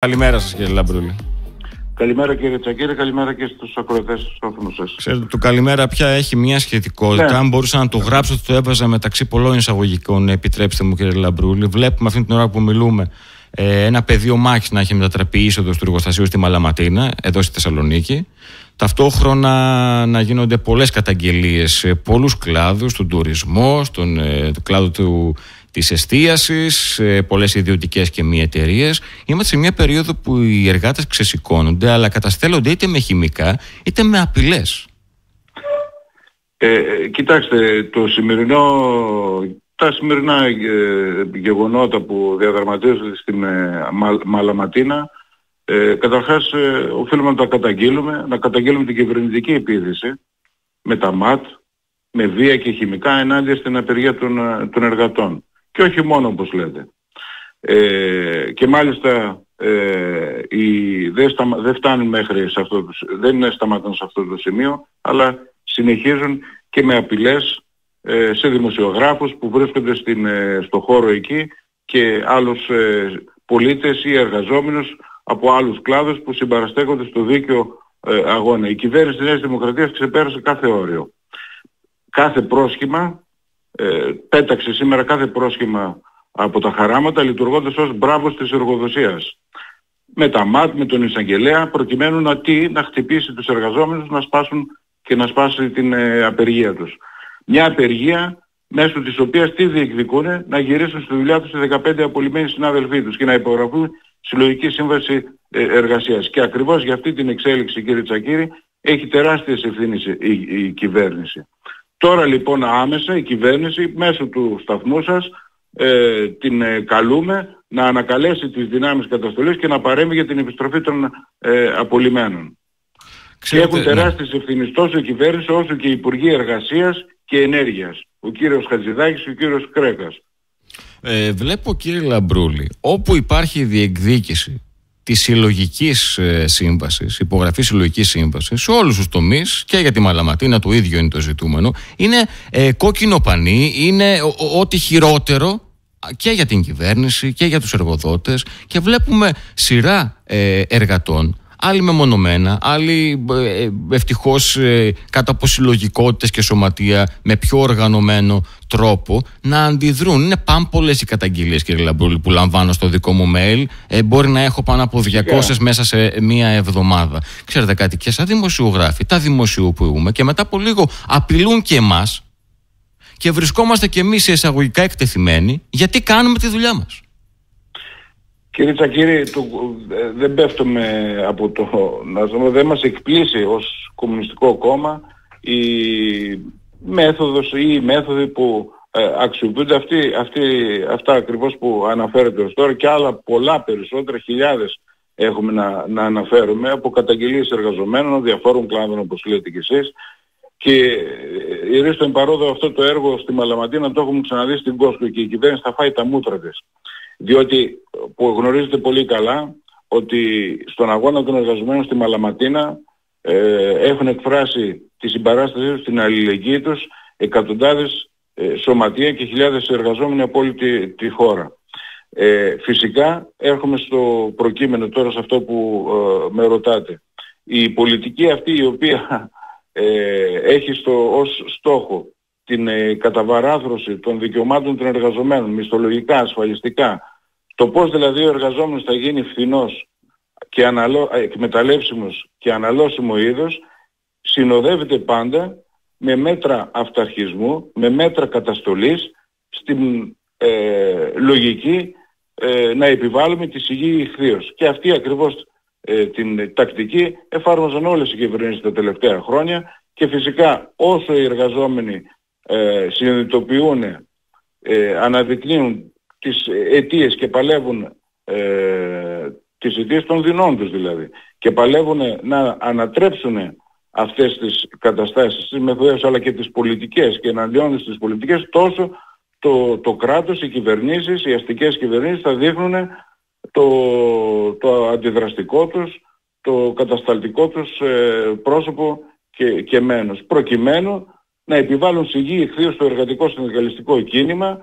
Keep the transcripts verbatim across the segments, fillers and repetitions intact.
Καλημέρα σας κύριε Λαμπρούλη. Καλημέρα κύριε Τσακίρε, καλημέρα και στους ακροατές στους όφωνους σας. Ξέρετε, το καλημέρα πια έχει μια σχετικότητα. Ναι. Αν μπορούσα να το γράψω, το έβαζα μεταξύ πολλών εισαγωγικών. Επιτρέψτε μου κύριε Λαμπρούλη. Βλέπουμε αυτή την ώρα που μιλούμε ένα πεδίο μάχης να έχει μετατραπεί είσοδος του εργοστασίου στη Μαλαματίνα, εδώ στη Θεσσαλονίκη. Ταυτόχρονα να γίνονται πολλές καταγγελίες σε πολλούς κλάδους, στον τουρισμό, στον το κλάδο του. Της εστίασης, πολλές ιδιωτικές και μη εταιρείες. Είμαστε σε μια περίοδο που οι εργάτες ξεσηκώνονται, αλλά καταστέλλονται είτε με χημικά είτε με απειλές. Ε, κοιτάξτε, το σημερινό, τα σημερινά γεγονότα που διαδραματίζονται στην Μα, Μαλαματίνα, ε, καταρχάς ε, οφείλουμε να τα καταγγείλουμε, να καταγγείλουμε την κυβερνητική επίθεση με τα ΜΑΤ, με βία και χημικά ενάντια στην απεργία των, των εργατών. Και όχι μόνο όπως λέτε. Ε, και μάλιστα ε, οι, δεν, σταμα, δεν φτάνουν μέχρι σε αυτό το, δεν σταματούν σε αυτό το σημείο, αλλά συνεχίζουν και με απειλές ε, σε δημοσιογράφους που βρίσκονται στην, ε, στο χώρο εκεί και άλλους ε, πολίτες ή εργαζόμενους από άλλους κλάδους που συμπαραστέκονται στο δίκαιο ε, αγώνα. Η κυβέρνηση της Νέας Δημοκρατίας ξεπέρασε κάθε όριο. Κάθε πρόσχημα Ε, πέταξε σήμερα κάθε πρόσχημα από τα χαράματα, λειτουργώντας ως μπράβος της εργοδοσίας. Με τα ΜΑΤ, με τον εισαγγελέα, προκειμένου να, τι, να χτυπήσει τους εργαζόμενους, να σπάσουν και να σπάσει την ε, απεργία τους. Μια απεργία μέσω της οποίας τι διεκδικούνε? Να γυρίσουν στη δουλειά τους οι δεκαπέντε απολυμμένοι συνάδελφοί τους και να υπογραφούν συλλογική σύμβαση ε, εργασίας. Και ακριβώς για αυτή την εξέλιξη, κύριε Τσακίρη, έχει τεράστιες ευθύνες η, η, η κυβέρνηση. Τώρα λοιπόν άμεσα η κυβέρνηση μέσω του σταθμού σας ε, την ε, καλούμε να ανακαλέσει τις δυνάμεις καταστολής και να παρέμβει για την επιστροφή των ε, απολυμμένων. Ξέρετε, και έχουν τεράστιες ναι. ευθύνες τόσο η κυβέρνηση όσο και οι Υπουργοί Εργασίας και Ενέργειας. Ο κύριος Χατζηδάκης και ο κύριος Κρέκας. Ε, βλέπω κύριε Λαμπρούλη, όπου υπάρχει διεκδίκηση της συλλογικής σύμβασης, υπογραφής συλλογικής σύμβασης, σε όλους τους τομείς και για τη Μαλαματίνα το ίδιο είναι το ζητούμενο, είναι ε, κόκκινο πανί, είναι ό,τι χειρότερο και για την κυβέρνηση και για τους εργοδότες και βλέπουμε σειρά ε, εργατών, άλλοι μεμονωμένα, άλλοι ε, ευτυχώς ε, κάτω από συλλογικότητες και σωματεία με πιο οργανωμένο τρόπο να αντιδρούν. Είναι πάμπολες οι καταγγελίες κύριε Λαμπρούλη που λαμβάνω στο δικό μου mail. Ε, μπορεί να έχω πάνω από διακόσιες μέσα σε μία εβδομάδα. Ξέρετε κάτι, και σαν δημοσιογράφοι τα δημοσιοποιούμε και μετά από λίγο απειλούν και εμάς και βρισκόμαστε και εμείς εισαγωγικά εκτεθειμένοι γιατί κάνουμε τη δουλειά μας. Κύριε Τσακίρη, δεν πέφτουμε από το... Δεν μας εκπλήσει ως Κομμουνιστικό Κόμμα η μέθοδος ή οι μέθοδοι που αξιοποιούνται αυτοί, αυτοί, αυτά ακριβώς που αναφέρετε ως τώρα και άλλα πολλά περισσότερα, χιλιάδες έχουμε να, να αναφέρουμε από καταγγελίες εργαζομένων, διαφόρων κλάδων όπως λέτε κι εσείς. Και ηρίστον παρόδο αυτό το έργο στη Μαλαματίνα το έχουμε ξαναδεί στην Κόσκο και η κυβέρνηση θα φάει τα μούτρα της. Διότι που γνωρίζετε πολύ καλά ότι στον αγώνα των εργαζομένων στη Μαλαματίνα ε, έχουν εκφράσει τη συμπαράστασή τους, την αλληλεγγύη τους εκατοντάδες ε, σωματεία και χιλιάδες εργαζόμενοι από όλη τη, τη χώρα. Ε, φυσικά έρχομαι στο προκείμενο τώρα σε αυτό που ε, με ρωτάτε. Η πολιτική αυτή η οποία ε, έχει στο, ως στόχο την ε, καταβαράθρωση των δικαιωμάτων των εργαζομένων, μισθολογικά, ασφαλιστικά, το πώς δηλαδή ο εργαζόμενος θα γίνει φθηνός και αναλο... εκμεταλλεύσιμος και αναλώσιμο είδος, συνοδεύεται πάντα με μέτρα αυταρχισμού, με μέτρα καταστολής, στην ε, λογική ε, να επιβάλλουμε τη σιγή ηχθείως. Και αυτή ακριβώς ε, την τακτική εφάρμοζαν όλες οι κυβερνήσεις τα τελευταία χρόνια και φυσικά όσο οι εργαζόμενοι ε, συνειδητοποιούν, ε, αναδεικνύουν τις αιτίες και παλεύουν ε, τις αιτίες των δεινών τους δηλαδή και παλεύουν να ανατρέψουν αυτές τις καταστάσεις, τις μεθοδεύσεις αλλά και τις πολιτικές και εναντιώνουν στις πολιτικές, τόσο το, το κράτος, οι κυβερνήσεις, οι αστικές κυβερνήσεις θα δείχνουν το, το αντιδραστικό τους, το κατασταλτικό τους ε, πρόσωπο και, και μένος, προκειμένου να επιβάλλουν σιγή ηχθείως στο εργατικό συνδικαλιστικό κίνημα,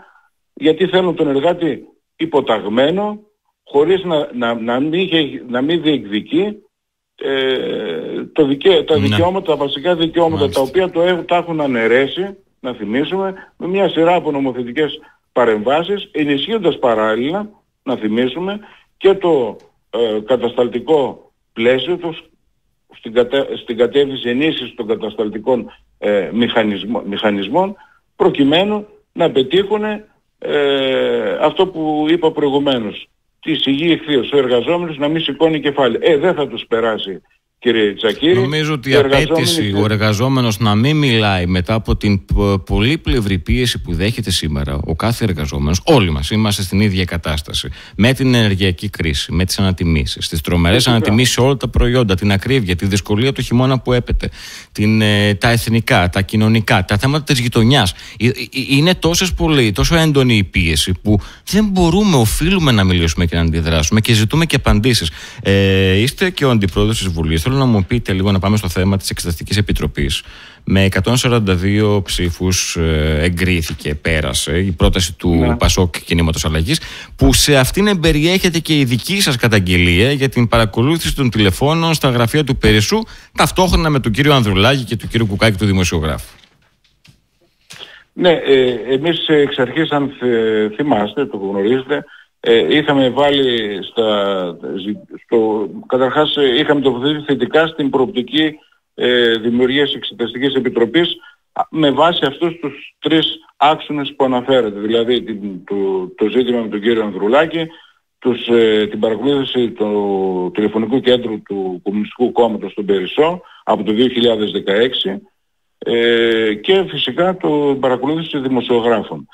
γιατί θέλουν τον εργάτη υποταγμένο, χωρίς να, να, να, μην, είχε, να μην διεκδικεί ε, το δικαι, τα δικαιώματα, τα βασικά δικαιώματα, μάλιστα, τα οποία το, τα έχουν αναιρέσει, να θυμίσουμε, με μια σειρά από νομοθετικές παρεμβάσεις, ενισχύοντας παράλληλα, να θυμίσουμε, και το ε, κατασταλτικό πλαίσιο τους, στην, κατε, στην κατεύθυνση ενίσχυσης των κατασταλτικών ε, μηχανισμών, μηχανισμών, προκειμένου να πετύχουν ε, αυτό που είπα προηγουμένως, της υγιή ηχθείας, ο εργαζόμενος να μην σηκώνει κεφάλι. Ε, δεν θα τους περάσει, κύριε Τσακίρη. Νομίζω ότι η απέτηση ο εργαζόμενος να μην μιλάει μετά από την πολύπλευρη πίεση που δέχεται σήμερα ο κάθε εργαζόμενος, όλοι μας είμαστε στην ίδια κατάσταση, με την ενεργειακή κρίση, με τις ανατιμήσεις, τις τρομερές ανατιμήσεις σε όλα τα προϊόντα, την ακρίβεια, τη δυσκολία του χειμώνα που έπεται, την, τα εθνικά, τα κοινωνικά, τα θέματα της γειτονιάς. Είναι τόσες πολύ, τόσο έντονη η πίεση που δεν μπορούμε, οφείλουμε να μιλήσουμε και να αντιδράσουμε και ζητούμε και απαντήσεις. Ε, είστε και ο αντιπρόεδρος της Βουλής. Θέλω να μου πείτε λίγο, να πάμε στο θέμα της Εξεταστικής Επιτροπής. Με εκατόν σαράντα δύο ψήφους εγκρίθηκε, πέρασε η πρόταση του ναι. Πασόκ Κινήματος Αλλαγής, που σε αυτήν εμπεριέχεται και η δική σας καταγγελία για την παρακολούθηση των τηλεφώνων στα γραφεία του Περισσού, ταυτόχρονα με τον κύριο Ανδρουλάγη και τον κύριο Κουκάκη, του δημοσιογράφου. Ναι, ε, εμείς εξ αρχής, αν θυμάστε, το γνωρίζετε, Ε, είχαμε βάλει στα, στο, καταρχάς είχαμε τοποθετηθεί θετικά στην προοπτική ε, δημιουργίας Εξεταστικής Επιτροπής με βάση αυτούς τους τρεις άξονες που αναφέρατε, δηλαδή την, το, το ζήτημα με τον κύριο Ανδρουλάκη, τους, ε, την παρακολούθηση του τηλεφωνικού κέντρου του Κομμουνιστικού Κόμματος στον Περισσό από το δύο χιλιάδες δεκαέξι ε, και φυσικά την παρακολούθηση δημοσιογράφων.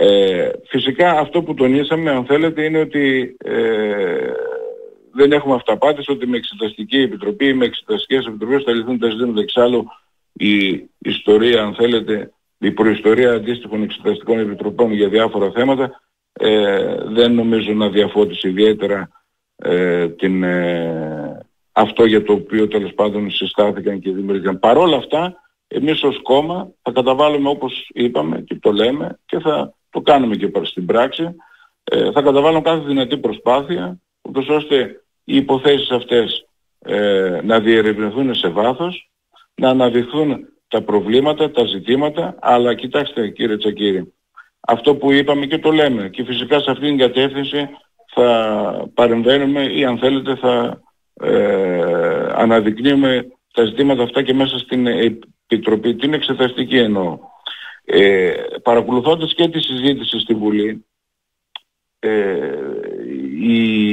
Ε, φυσικά αυτό που τονίσαμε, αν θέλετε, είναι ότι ε, δεν έχουμε αυταπάτηση, ότι με Εξεταστική Επιτροπή, με Εξεταστικές Επιτροπές θα λυθούν τα ζητήματα. Εξάλλου η ιστορία, αν θέλετε, η προϊστορία αντίστοιχων Εξεταστικών Επιτροπών για διάφορα θέματα ε, δεν νομίζω να διαφώτισε ιδιαίτερα ε, την, ε, αυτό για το οποίο τέλος πάντων συστάθηκαν και δημιουργήθηκαν. Παρ' όλα αυτά, εμείς ως κόμμα θα καταβάλουμε, όπως είπαμε και το λέμε και θα το κάνουμε και στην πράξη, ε, θα καταβάλουν κάθε δυνατή προσπάθεια, ούτως ώστε οι υποθέσεις αυτές ε, να διερευνηθούν σε βάθος, να αναδειχθούν τα προβλήματα, τα ζητήματα, αλλά κοιτάξτε κύριε Τσακίρη, αυτό που είπαμε και το λέμε, και φυσικά σε αυτήν την κατεύθυνση θα παρεμβαίνουμε ή αν θέλετε θα ε, αναδεικνύουμε τα ζητήματα αυτά και μέσα στην Επιτροπή, την Εξεταστική εννοώ. Ε, παρακολουθώντας και τη συζήτηση στη Βουλή, ε, η,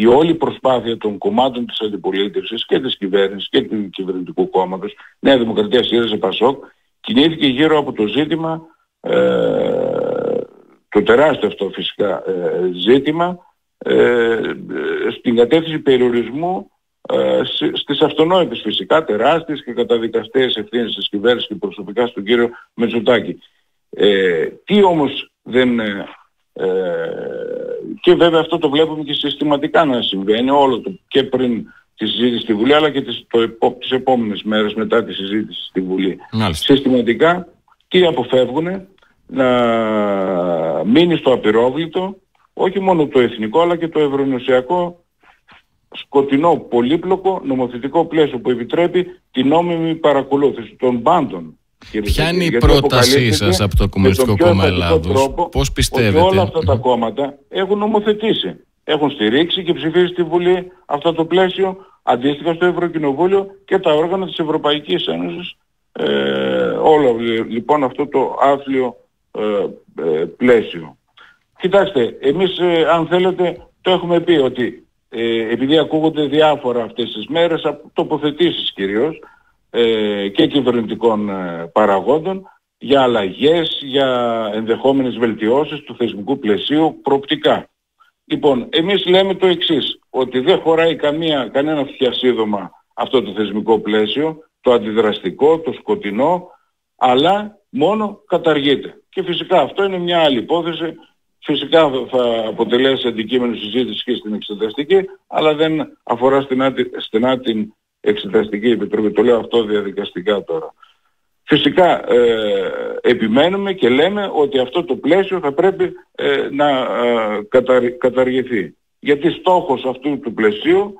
η όλη προσπάθεια των κομμάτων της αντιπολίτευσης και της κυβέρνησης και του κυβερνητικού κόμματος, Νέα Δημοκρατία, ΣΥΡΙΖΑ, ΠΑΣΟΚ, κινήθηκε γύρω από το ζήτημα, ε, το τεράστιο αυτό φυσικά ε, ζήτημα, ε, στην κατεύθυνση περιορισμού ε, στις αυτονόητες φυσικά τεράστιες και καταδικαστές ευθύνες της κυβέρνησης και προσωπικά στον κύριο Μετσουτάκη. Ε, τι όμως δεν... Ε, και βέβαια αυτό το βλέπουμε και συστηματικά να συμβαίνει όλο το, και πριν τη συζήτηση στη Βουλή αλλά και τις, το, τις επόμενες μέρες μετά τη συζήτηση στη Βουλή. Μάλιστα. Συστηματικά τι αποφεύγουν, να μείνει στο απειρόβλητο όχι μόνο το εθνικό αλλά και το ευρωνοσιακό σκοτεινό, πολύπλοκο νομοθετικό πλαίσιο που επιτρέπει την νόμιμη παρακολούθηση των πάντων. Ποια είναι η πρότασή σας από το Κομμουνιστικό Κόμμα Ελλάδος? Πώς πιστεύετε ότι όλα αυτά τα κόμματα έχουν νομοθετήσει, έχουν στηρίξει και ψηφίσει στη Βουλή αυτό το πλαίσιο, αντίστοιχα στο Ευρωκοινοβούλιο και τα όργανα της Ευρωπαϊκής Ένωσης, ε, όλο λοιπόν αυτό το άθλιο ε, ε, πλαίσιο. Κοιτάξτε, εμείς ε, αν θέλετε το έχουμε πει ότι επειδή ακούγονται διάφορα αυτές τις μέρες από τοποθετήσεις κυρίως ε, και κυβερνητικών ε, παραγόντων για αλλαγές, για ενδεχόμενες βελτιώσεις του θεσμικού πλαισίου προοπτικά. Λοιπόν, εμείς λέμε το εξής, ότι δεν χωράει καμία, κανένα φτιασίδωμα αυτό το θεσμικό πλαίσιο, το αντιδραστικό, το σκοτεινό, αλλά μόνο καταργείται. Και φυσικά αυτό είναι μια άλλη υπόθεση. Φυσικά θα αποτελέσει αντικείμενο συζήτηση και στην Εξεταστική, αλλά δεν αφορά στενά, στενά την Εξεταστική Επιτροπή. Το λέω αυτό διαδικαστικά τώρα. Φυσικά ε, επιμένουμε και λέμε ότι αυτό το πλαίσιο θα πρέπει ε, να ε, κατα, καταργηθεί. Γιατί στόχος αυτού του πλαισίου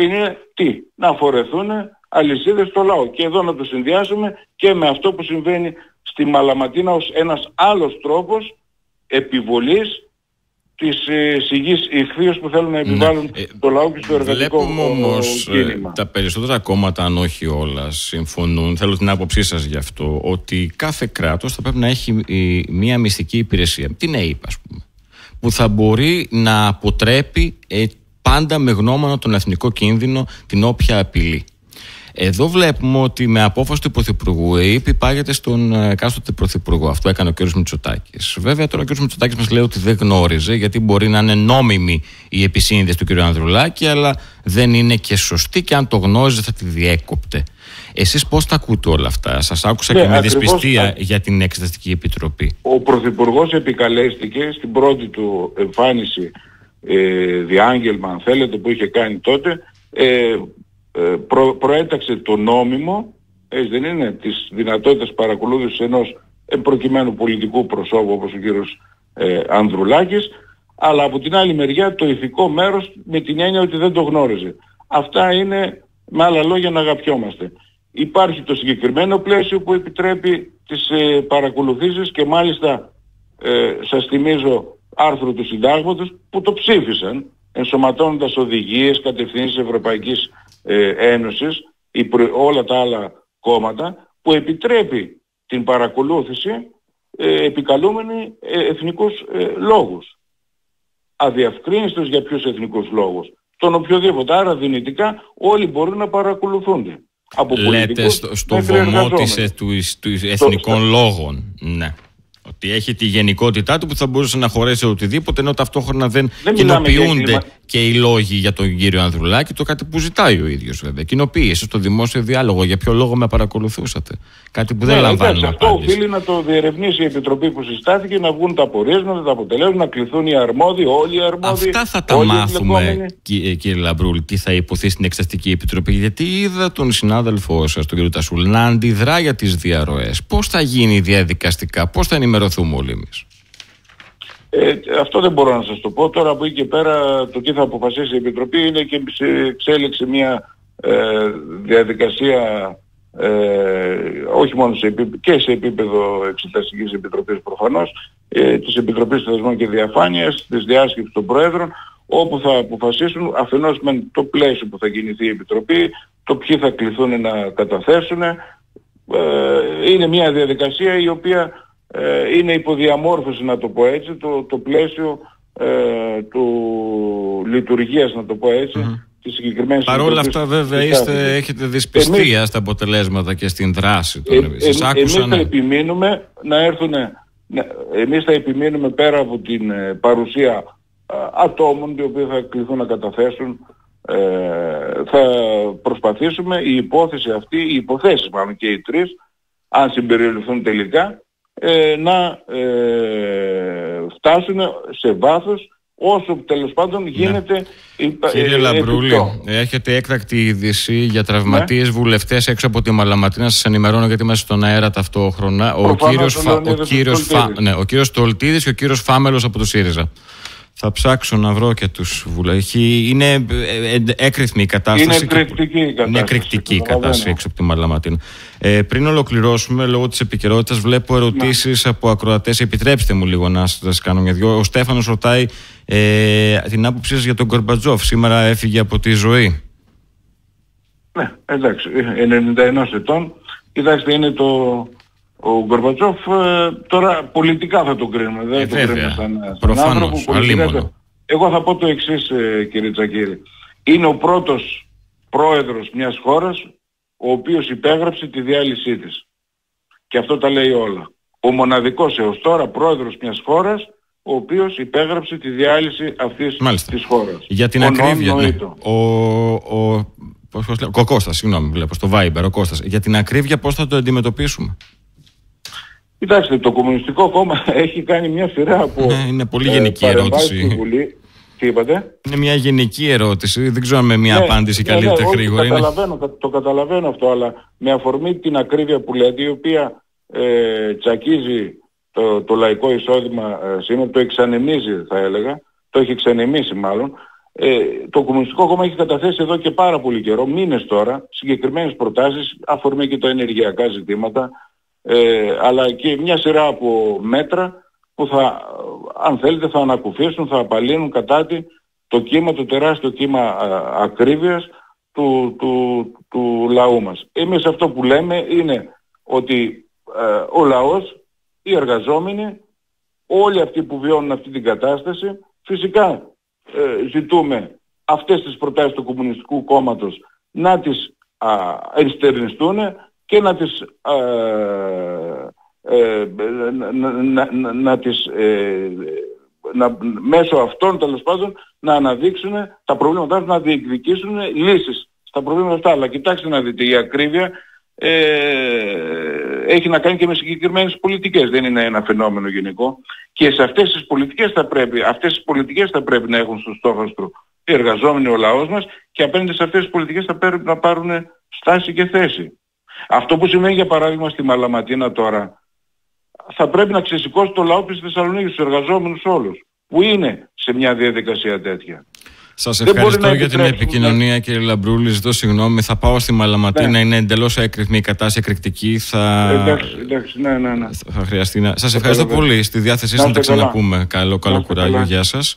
είναι τι, να φορεθούν αλυσίδες στο λαό. Και εδώ να το συνδυάσουμε και με αυτό που συμβαίνει στη Μαλαματίνα ως ένας άλλος τρόπος επιβολής της σιγής ηχθείως που θέλουν να επιβάλλουν ναι. το λαό και στο εργατικό κίνημα. Βλέπουμε όμως κίνημα. Τα περισσότερα κόμματα, αν όχι όλα, συμφωνούν, θέλω την άποψή σας γι' αυτό, ότι κάθε κράτος θα πρέπει να έχει μια μυστική υπηρεσία, την ΕΕΠ ας πούμε, που θα μπορεί να αποτρέπει ε, πάντα με γνώμονα τον εθνικό κίνδυνο, την όποια απειλή. Εδώ βλέπουμε ότι με απόφαση του Πρωθυπουργού η ΕΕΠ υπάγεται στον εκάστοτε Πρωθυπουργό. Αυτό έκανε ο κ. Μετσουτάκης. Βέβαια, τώρα ο κ. Μετσουτάκης μας λέει ότι δεν γνώριζε, γιατί μπορεί να είναι νόμιμη η επισύνδεση του κ. Ανδρουλάκη, αλλά δεν είναι και σωστή και αν το γνώριζε θα τη διέκοπτε. Εσείς πώς τα ακούτε όλα αυτά? Σας άκουσα ναι, και με δυσπιστία α... για την Εξεταστική Επιτροπή. Ο Πρωθυπουργός επικαλέστηκε στην πρώτη του εμφάνιση ε, διάγγελμα, αν θέλετε, που είχε κάνει τότε. Ε, Προ, προέταξε το νόμιμο, έτσι δεν είναι, της δυνατότητας παρακολούθησης ενός προκειμένου πολιτικού προσώπου όπως ο κύριος ε, Ανδρουλάκης, αλλά από την άλλη μεριά το ηθικό μέρος με την έννοια ότι δεν το γνώριζε. Αυτά είναι με άλλα λόγια να αγαπιόμαστε. Υπάρχει το συγκεκριμένο πλαίσιο που επιτρέπει τις ε, παρακολουθήσεις και μάλιστα ε, σας θυμίζω άρθρο του συντάγματος που το ψήφισαν ενσωματώνοντας οδηγίες, κατευθύνσεις Ευρωπαϊκής Ε, Ένωσης, η, όλα τα άλλα κόμματα που επιτρέπει την παρακολούθηση ε, επικαλούμενοι ε, εθνικούς ε, λόγους, αδιαυκρίνιστος για ποιους εθνικούς λόγους, τον οποιοδήποτε. Άρα δυνητικά όλοι μπορούν να παρακολουθούνται από πολιτικούς. Λέτε στο βωμό της εθνικών λόγων, ναι, ότι έχει τη γενικότητά του που θα μπορούσε να χωρέσει οτιδήποτε, ενώ ταυτόχρονα δεν, δεν κοινοποιούνται και οι λόγοι για τον κύριο Ανδρουλάκη, το κάτι που ζητάει ο ίδιος βέβαια. Κοινοποίησε στο δημόσιο διάλογο. Για ποιο λόγο με παρακολουθούσατε? Κάτι που δεν ναι, λαμβάνουμε απάντηση. Αυτό οφείλει να το διερευνήσει η Επιτροπή που συστάθηκε, να βγουν τα πορίσματα, τα αποτελέσματα, να κληθούν οι αρμόδιοι, όλοι οι αρμόδιοι. Αυτά θα τα μάθουμε, κύριε, κύριε Λαμπρούλη, τι θα υποθεί στην Εξεταστική Επιτροπή. Γιατί είδα τον συνάδελφό σας, τον κύριο Τασούλ, να αντιδρά για τις διαρροές. Πώς θα γίνει διαδικαστικά, πώς θα ενημερωθούμε όλοι εμείς? Ε, αυτό δεν μπορώ να σας το πω. Τώρα από εκεί και πέρα το τι θα αποφασίσει η Επιτροπή είναι και εξέλιξη μια ε, διαδικασία ε, όχι μόνο σε επίπεδο, και σε επίπεδο Εξεταστικής Επιτροπής προφανώς, ε, της Επιτροπής Θεσμών και Διαφάνειας, της διάσκεψης των Προέδρων, όπου θα αποφασίσουν αφενός με το πλαίσιο που θα κινηθεί η Επιτροπή, το ποιοι θα κληθούν να καταθέσουν. Ε, είναι μια διαδικασία η οποία είναι υποδιαμόρφωση, να το πω έτσι, το, το πλαίσιο ε, του λειτουργίας, να το πω έτσι, mm. της συγκεκριμένης... Παρ' όλα αυτά βέβαια είστε, έχετε δυσπιστία εμείς, στα αποτελέσματα και στην δράση των ε, ε, ε, άκουσα, εμείς ναι. θα επιμείνουμε να έρθουν... Να, εμείς θα επιμείνουμε πέρα από την ε, παρουσία α, ατόμων οι οποίοι θα κληθούν να καταθέσουν. Ε, θα προσπαθήσουμε η υπόθεση αυτή, οι υποθέσεις μάλλον και οι τρεις, αν συμπεριληφθούν τελικά, να ε, φτάσουν σε βάθος όσο τέλος πάντων γίνεται ναι. η, Κύριε ε, Λαμπρούλη, ε, έχετε έκτακτη είδηση για τραυματίες ναι. βουλευτές έξω από τη Μαλαματίνα. Σας ενημερώνω γιατί είμαστε στον αέρα ταυτόχρονα. Ο κύριος, Φα, ο, κύριος Φα, ναι, ο κύριος Τολτίδης και ο κύριος Φάμελος από το ΣΥΡΙΖΑ. Θα ψάξω να βρω και τους βουλευτές. Είναι έκρηθμη η κατάσταση. Είναι εκρηκτική η κατάσταση. Είναι εκρηκτική η κατάσταση έξω από τη Μαλαματίνα. Ε, πριν ολοκληρώσουμε, λόγω της επικαιρότητας, βλέπω ερωτήσεις ναι. από ακροατές. Επιτρέψτε μου λίγο να σας κάνω μια δυο. Ο Στέφανος ρωτάει ε, την άποψή σας για τον Κορμπατζόφ. Σήμερα έφυγε από τη ζωή. Ναι, εντάξει. ενενήντα ένα ετών. Κοιτάξτε, είναι το... Ο Γκορμπατσόφ τώρα πολιτικά θα τον κρίνουμε, δεν ε, τον κρίνουμε σαν, σαν άνθρωπο. Πολιτικά, εγώ θα πω το εξής, κύριε Τσακίρε. Είναι ο πρώτος πρόεδρος μιας χώρας ο οποίος υπέγραψε τη διάλυσή της. Και αυτό τα λέει όλα. Ο μοναδικός έως τώρα πρόεδρος μιας χώρας ο οποίος υπέγραψε τη διάλυση αυτής Μάλιστα. της χώρας. Για την ακρίβεια, ναι. ο... ο... Πώς, πώς λέω, ο Κώστας, συγγνώμη, βλέπω στο Viber, ο Κώστας. Για την ακρίβεια πώς θα το αντιμετωπίσουμε? Κοιτάξτε, το Κομμουνιστικό Κόμμα έχει κάνει μια σειρά από... Ναι, είναι πολύ γενική ε, ερώτηση. Βουλή. Τι είπατε? Είναι μια γενική ερώτηση, δεν ξέρω αν με μια ναι, απάντηση ναι, καλύτερα ναι, γρήγορα. Καταλαβαίνω, είναι... Το καταλαβαίνω αυτό, αλλά με αφορμή την ακρίβεια που λέτε, η οποία ε, τσακίζει το, το λαϊκό εισόδημα ε, σήμερα, το εξανεμίζει θα έλεγα, το έχει εξανεμίσει μάλλον, Ε, το Κομμουνιστικό Κόμμα έχει καταθέσει εδώ και πάρα πολύ καιρό, μήνες τώρα, συγκεκριμένες προτάσεις, αφορμή και τα ενεργειακά ζητήματα, ε, αλλά και μια σειρά από μέτρα που θα, αν θέλετε, θα ανακουφίσουν, θα απαλύνουν κατά τη το κύμα, το τεράστιο κύμα ακρίβειας του, του, του, του λαού μας. Εμείς αυτό που λέμε είναι ότι ε, ο λαός, οι εργαζόμενοι, όλοι αυτοί που βιώνουν αυτή την κατάσταση, φυσικά Ε, ζητούμε αυτές τις προτάσεις του Κομμουνιστικού Κόμματος να τις α, ενστερνιστούν και να τις, α, ε, να, να, να, να τις ε, να, μέσω αυτών τέλος πάντων να αναδείξουν τα προβλήματά, να διεκδικήσουν λύσεις στα προβλήματα αυτά. Αλλά κοιτάξτε να δείτε, η ακρίβεια ε, έχει να κάνει και με συγκεκριμένες πολιτικές, δεν είναι ένα φαινόμενο γενικό. Και σε αυτές τις πολιτικές θα πρέπει, αυτές τις πολιτικές θα πρέπει να έχουν στους στόχους του οι εργαζόμενοι, ο λαός μας, και απέναντι σε αυτές τις πολιτικές θα πρέπει να πάρουν στάση και θέση. Αυτό που σημαίνει για παράδειγμα στη Μαλαματίνα τώρα, θα πρέπει να ξεσηκώσει το λαό της Θεσσαλονίκης, τους εργαζόμενους όλους, που είναι σε μια διαδικασία τέτοια. Σας ευχαριστώ για την επικοινωνία, κύριε Λαμπρούλη. Ζητώ συγγνώμη. Θα πάω στη Μαλαματίνα. Ναι. Είναι εντελώς έκρηθμη η κατάσταση, εκρηκτική. Θα... Εντάξει, εντάξει, ναι, ναι, ναι. Θα χρειαστεί να... Σας ευχαριστώ πολύ. Στη διάθεσή σας να τα ξαναπούμε. Καλό, καλό κουράγιο. Γεια σας.